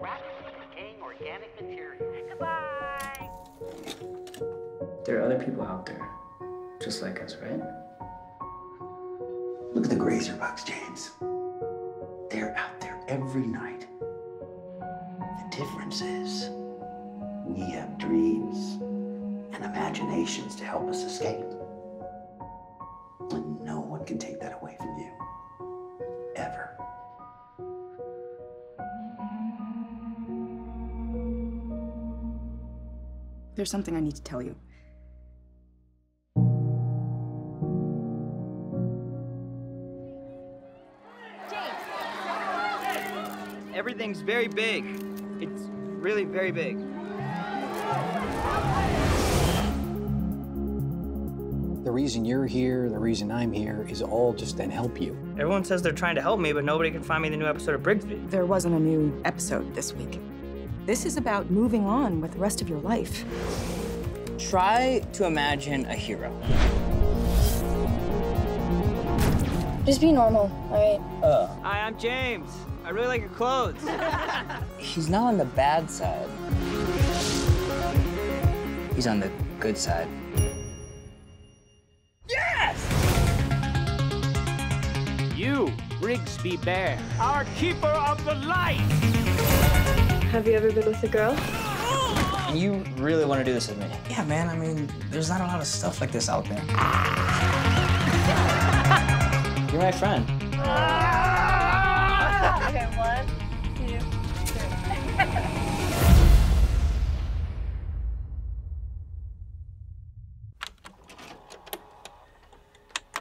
rapidly decaying organic material. Goodbye! There are other people out there, just like us, right? Look at the Grazerbugs, James. They're out there every night. The difference is, we have dreams and imaginations to help us escape. And no one can take that away from you. Ever. There's something I need to tell you. James! Everything's very big. It's really very big. The reason you're here, the reason I'm here, is all just to help you. Everyone says they're trying to help me, but nobody can find me the new episode of Brigsby. There wasn't a new episode this week. This is about moving on with the rest of your life. Try to imagine a hero. Just be normal, all right? Hi, I'm James. I really like your clothes. He's not on the bad side. He's on the good side. You, Brigsby Bear, our keeper of the light. Have you ever been with a girl? And you really want to do this with me? Yeah, man, I mean, there's not a lot of stuff like this out there. You're my friend. Okay, one.